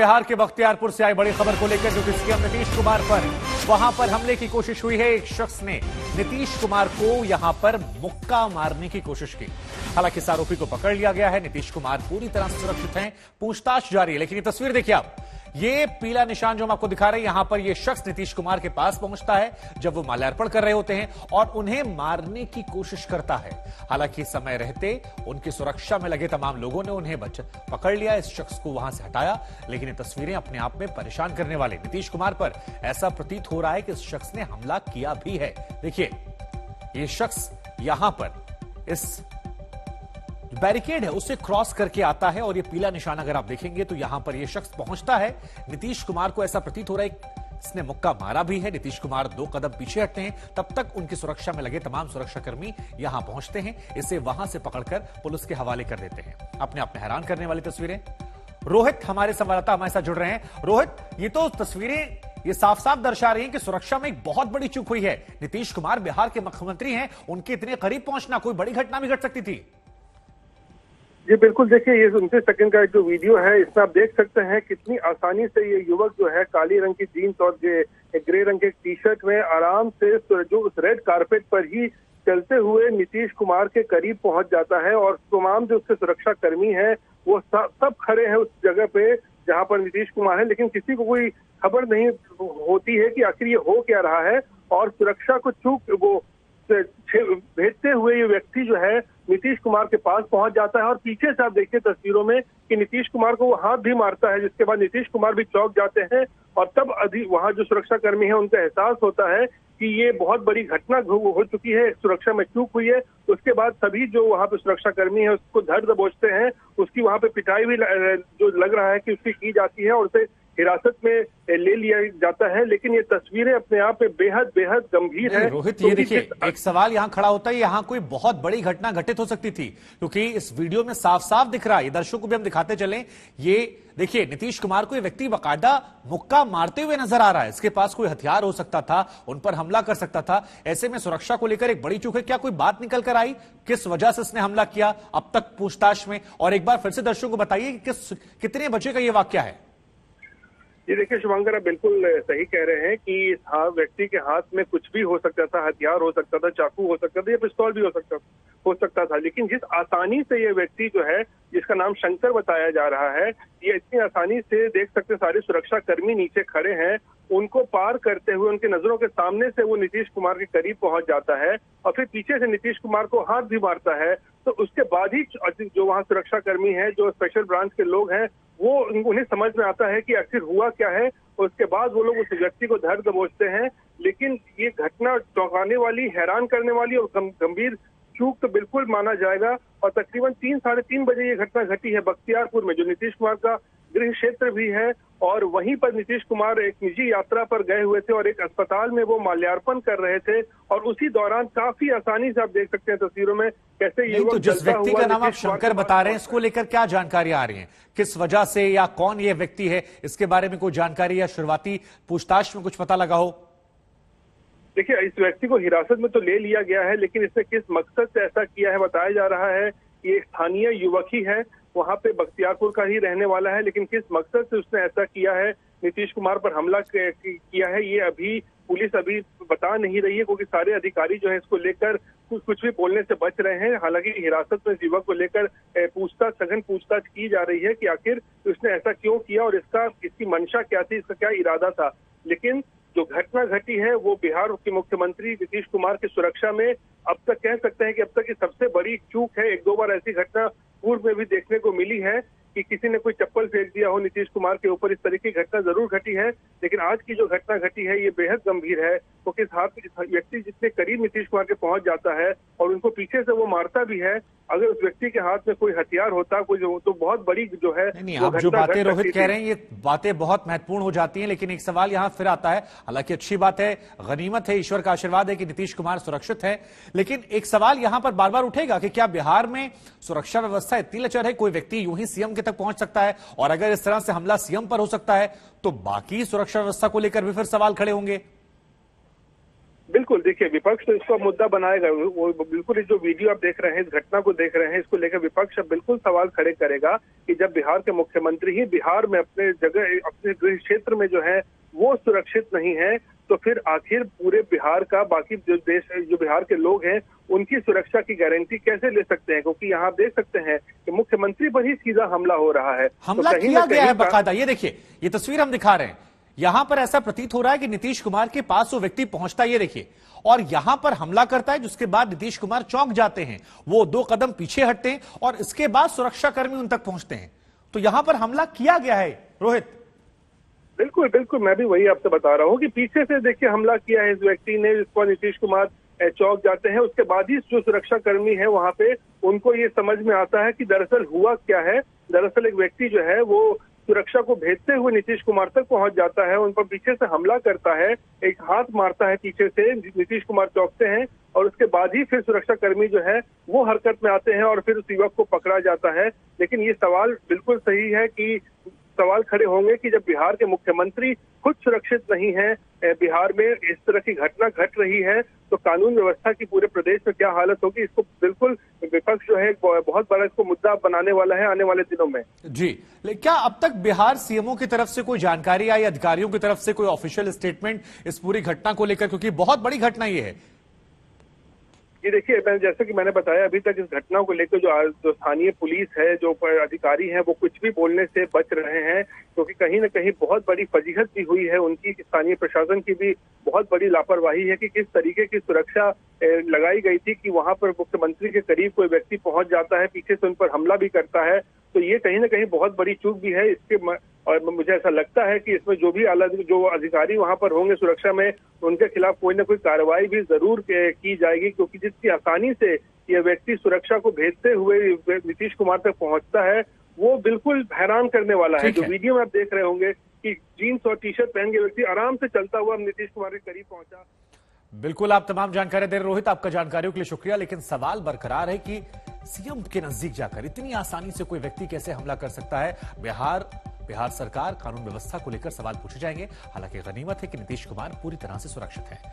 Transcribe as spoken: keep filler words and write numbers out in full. बिहार के बख्तियारपुर से आई बड़ी खबर को लेकर जो कि सीएम नीतीश कुमार पर वहां पर हमले की कोशिश हुई है। एक शख्स ने नीतीश कुमार को यहां पर मुक्का मारने की कोशिश की। हालांकि इस आरोपी को पकड़ लिया गया है। नीतीश कुमार पूरी तरह से सुरक्षित हैं, पूछताछ जारी है। लेकिन ये तस्वीर देखिए आप, ये पीला निशान जो हम आपको दिखा रहे हैं, यहां पर यह शख्स नीतीश कुमार के पास पहुंचता है जब वो माल्यार्पण कर रहे होते हैं और उन्हें मारने की कोशिश करता है। हालांकि समय रहते उनकी सुरक्षा में लगे तमाम लोगों ने उन्हें पकड़ लिया, इस शख्स को वहां से हटाया। लेकिन ये तस्वीरें अपने आप में परेशान करने वाले, नीतीश कुमार पर ऐसा प्रतीत हो रहा है कि इस शख्स ने हमला किया भी है। देखिए ये शख्स यहां पर इस बैरिकेड है उसे क्रॉस करके आता है और ये पीला निशान अगर आप देखेंगे तो यहां पर ये शख्स पहुंचता है। नीतीश कुमार को ऐसा प्रतीत हो रहा है इसने मुक्का मारा भी है। नीतीश कुमार दो कदम पीछे हटते हैं, तब तक उनकी सुरक्षा में लगे तमाम सुरक्षाकर्मी यहां पहुंचते हैं, इसे वहां से पकड़कर पुलिस के हवाले कर देते हैं। अपने आप में हैरान करने वाली तस्वीरें। रोहित हमारे संवाददाता हमारे साथ जुड़ रहे हैं। रोहित, ये तो तस्वीरें ये साफ साफ दर्शा रही हैं कि सुरक्षा में एक बहुत बड़ी चूक हुई है। नीतीश कुमार बिहार के मुख्यमंत्री हैं, उनके इतने करीब पहुंचना, कोई बड़ी घटना भी घट सकती थी। जी बिल्कुल, देखिए ये उनतीस सेकंड का जो वीडियो है इसमें आप देख सकते हैं कितनी आसानी से ये युवक जो है काली रंग की जीन्स और ग्रे रंग के टी शर्ट में आराम से जो उस रेड कारपेट पर ही चलते हुए नीतीश कुमार के करीब पहुंच जाता है। और तमाम जो उसके सुरक्षा कर्मी है वो सब सब खड़े हैं उस जगह पे जहां पर नीतीश कुमार है, लेकिन किसी को कोई खबर नहीं होती है कि आखिर ये हो क्या रहा है। और सुरक्षा को चूक वो भेजते हुए ये व्यक्ति जो है नीतीश कुमार के पास पहुंच जाता है। और पीछे से आप देखिए तस्वीरों में कि नीतीश कुमार को वो हाथ भी मारता है, जिसके बाद नीतीश कुमार भी चौंक जाते हैं। और तब अधि वहां जो सुरक्षाकर्मी है उनका एहसास होता है कि ये बहुत बड़ी घटना हो चुकी है, सुरक्षा में चूक हुई है। उसके बाद सभी जो वहाँ पे सुरक्षाकर्मी है उसको धर दबोचते हैं, उसकी वहाँ पे पिटाई भी जो लग रहा है कि उसकी की जाती है और उसे हिरासत में ले लिया जाता है। लेकिन ये तस्वीरें अपने आप में बेहद बेहद गंभीर है। रोहित, ये देखिए एक सवाल यहाँ खड़ा होता है, यहाँ कोई बहुत बड़ी घटना घटित हो सकती थी क्योंकि इस वीडियो में साफ साफ दिख रहा है, दर्शकों को भी हम दिखाते चलें। ये देखिए नीतीश कुमार को ये व्यक्ति बकायदा मुक्का मारते हुए नजर आ रहा है। इसके पास कोई हथियार हो सकता था, उन पर हमला कर सकता था। ऐसे में सुरक्षा को लेकर एक बड़ी चूक है। क्या कोई बात निकल कर आई, किस वजह से इसने हमला किया, अब तक पूछताछ में? और एक बार फिर से दर्शकों को बताइए किस कितने बजे का ये वाकया है। ये देखिए शंकर, आप बिल्कुल सही कह रहे हैं कि इस हाँ व्यक्ति के हाथ में कुछ भी हो सकता था, हथियार हो सकता था, चाकू हो सकता था या पिस्तौल भी हो सकता हो सकता था। लेकिन जिस आसानी से ये व्यक्ति जो है जिसका नाम शंकर बताया जा रहा है, ये इतनी आसानी से देख सकते सारे सुरक्षाकर्मी नीचे खड़े हैं, उनको पार करते हुए उनके नजरों के सामने से वो नीतीश कुमार के करीब पहुंच जाता है और फिर पीछे से नीतीश कुमार को हाथ भी मारता है। तो उसके बाद ही जो वहाँ सुरक्षाकर्मी है, जो स्पेशल ब्रांच के लोग हैं, वो उन्हें समझ में आता है कि आखिर हुआ क्या है। उसके बाद वो लोग उस व्यक्ति को धर दबोचते हैं। लेकिन ये घटना चौंकाने वाली, हैरान करने वाली और गंभीर चूक तो बिल्कुल माना जाएगा। और तकरीबन तीन साढ़े तीन बजे ये घटना घटी है बख्तियारपुर में, जो नीतीश कुमार का गृह क्षेत्र भी है। और वहीं पर नीतीश कुमार एक निजी यात्रा पर गए हुए थे और एक अस्पताल में वो माल्यार्पण कर रहे थे। और उसी दौरान काफी आसानी से आप देख सकते हैं तस्वीरों में कैसे ये तो जिस व्यक्ति का नाम आप शंकर बता रहे हैं, इसको लेकर क्या जानकारी आ रही है, किस वजह से या कौन ये व्यक्ति है, इसके बारे में कोई जानकारी या शुरुआती पूछताछ में कुछ पता लगा हो? देखिए इस व्यक्ति को हिरासत में तो ले लिया गया है, लेकिन इसने किस मकसद से ऐसा किया है बताया जा रहा है। ये स्थानीय युवक ही है, वहाँ पे बख्तियारपुर का ही रहने वाला है, लेकिन किस मकसद से उसने ऐसा किया है, नीतीश कुमार पर हमला किया है, ये अभी पुलिस अभी बता नहीं रही है क्योंकि सारे अधिकारी जो है इसको लेकर कुछ कुछ भी बोलने से बच रहे हैं। हालांकि हिरासत में युवक को लेकर पूछताछ सघन पूछताछ की जा रही है कि आखिर उसने ऐसा क्यों किया और इसका इसकी मंशा क्या थी, इसका क्या इरादा था। लेकिन जो घटना घटी है वो बिहार के मुख्यमंत्री नीतीश कुमार की सुरक्षा में अब तक कह सकते हैं कि अब तक की सबसे बड़ी चूक है। एक दो बार ऐसी घटना पूर्व में भी देखने को मिली है कि किसी ने कोई चप्पल फेंक दिया हो नीतीश कुमार के ऊपर, इस तरह की घटना जरूर घटी है। लेकिन आज की जो घटना घटी है ये बेहद गंभीर है क्योंकि तो हाथ व्यक्ति जितने करीब नीतीश कुमार के पहुंच जाता है और उनको पीछे से वो मारता भी है। अगर उस व्यक्ति के हाथ में कोई हथियार होता कोई तो बहुत बड़ी जो है नहीं, नहीं, आप जो बातें रोहित कह रहे हैं ये बातें बहुत महत्वपूर्ण हो जाती हैं। लेकिन एक सवाल यहाँ फिर आता है, हालांकि अच्छी बात है, गनीमत है, ईश्वर का आशीर्वाद है कि नीतीश कुमार सुरक्षित है। लेकिन एक सवाल यहाँ पर बार बार उठेगा कि क्या बिहार में सुरक्षा व्यवस्था इतनी लचर है, कोई व्यक्ति यूं ही सीएम के तक पहुंच सकता है? और अगर इस तरह से हमला सीएम पर हो सकता है तो बाकी सुरक्षा व्यवस्था को लेकर भी फिर सवाल खड़े होंगे। बिल्कुल देखिए, विपक्ष तो इसको मुद्दा बनाएगा। वो बिल्कुल जो वीडियो आप देख रहे हैं, इस घटना को देख रहे हैं, इसको लेकर विपक्ष अब बिल्कुल सवाल खड़े करेगा कि जब बिहार के मुख्यमंत्री ही बिहार में अपने जगह, अपने गृह क्षेत्र में जो है वो सुरक्षित नहीं है, तो फिर आखिर पूरे बिहार का, बाकी जो देश, जो बिहार के लोग हैं उनकी सुरक्षा की गारंटी कैसे ले सकते हैं? क्योंकि यहाँ देख सकते हैं कि मुख्यमंत्री पर ही सीधा हमला हो रहा है, हमला तो किया गया है बकायदा। ये देखिए, ये तस्वीर हम दिखा रहे हैं, यहां पर ऐसा प्रतीत हो रहा है कि नीतीश कुमार के पास वो व्यक्ति पहुंचता है, ये देखिए, और यहां पर हमला करता है, जिसके बाद नीतीश कुमार चौंक जाते हैं, वो दो कदम पीछे हटते हैं और इसके बाद सुरक्षाकर्मी उन तक पहुंचते हैं। तो यहां पर हमला किया गया है रोहित। बिल्कुल बिल्कुल, मैं भी वही आपसे बता रहा हूँ कि पीछे से देखिए हमला किया है इस व्यक्ति ने, जिसको नीतीश कुमार चौंक जाते हैं, उसके बाद ही जो सुरक्षाकर्मी है वहां पे उनको ये समझ में आता है कि दरअसल हुआ क्या है। दरअसल एक व्यक्ति जो है वो सुरक्षा को भेजते हुए नीतीश कुमार तक पहुंच जाता है, उन पर पीछे से हमला करता है, एक हाथ मारता है पीछे से, नीतीश कुमार चौंकते हैं और उसके बाद ही फिर सुरक्षाकर्मी जो है वो हरकत में आते हैं और फिर उस युवक को पकड़ा जाता है। लेकिन ये सवाल बिल्कुल सही है कि सवाल खड़े होंगे कि जब बिहार के मुख्यमंत्री खुद सुरक्षित नहीं है, बिहार में इस तरह की घटना घट रही है, तो कानून व्यवस्था की पूरे प्रदेश में क्या हालत होगी? इसको बिल्कुल विपक्ष जो है बहुत बड़ा इसको मुद्दा बनाने वाला है आने वाले दिनों में। जी, लेकिन क्या अब तक बिहार सीएमओ की तरफ से कोई जानकारी आई, अधिकारियों की तरफ से कोई ऑफिशियल स्टेटमेंट इस पूरी घटना को लेकर, क्योंकि बहुत बड़ी घटना ये है? जी देखिए, जैसे कि मैंने बताया, अभी तक इस घटना को लेकर जो जो स्थानीय पुलिस है, जो अधिकारी हैं, वो कुछ भी बोलने से बच रहे हैं, क्योंकि कहीं ना कहीं बहुत बड़ी फजीहत भी हुई है उनकी, स्थानीय प्रशासन की भी बहुत बड़ी लापरवाही है कि किस तरीके की सुरक्षा लगाई गई थी कि वहां पर मुख्यमंत्री के करीब कोई व्यक्ति पहुंच जाता है, पीछे से उन पर हमला भी करता है। तो ये कहीं ना कहीं बहुत बड़ी चूक भी है इसके, और मुझे ऐसा लगता है कि इसमें जो भी आला जो अधिकारी वहां पर होंगे सुरक्षा में, उनके खिलाफ कोई ना कोई कार्रवाई भी जरूर की जाएगी, क्योंकि जितनी आसानी से ये व्यक्ति सुरक्षा को भेजते हुए नीतीश कुमार तक पहुंचता है वो बिल्कुल हैरान करने वाला है। जो वीडियो में आप देख रहे होंगे कि जीन्स और टी शर्ट पहन के व्यक्ति आराम से चलता हुआ नीतीश कुमार के करीब पहुंचा। बिल्कुल, आप तमाम जानकारी दे रहे रोहित, आपका जानकारियों के लिए शुक्रिया। लेकिन सवाल बरकरार है कि सीएम के नजदीक जाकर इतनी आसानी से कोई व्यक्ति कैसे हमला कर सकता है? बिहार बिहार सरकार, कानून व्यवस्था को लेकर सवाल पूछे जाएंगे। हालांकि गनीमत है कि नीतीश कुमार पूरी तरह से सुरक्षित है।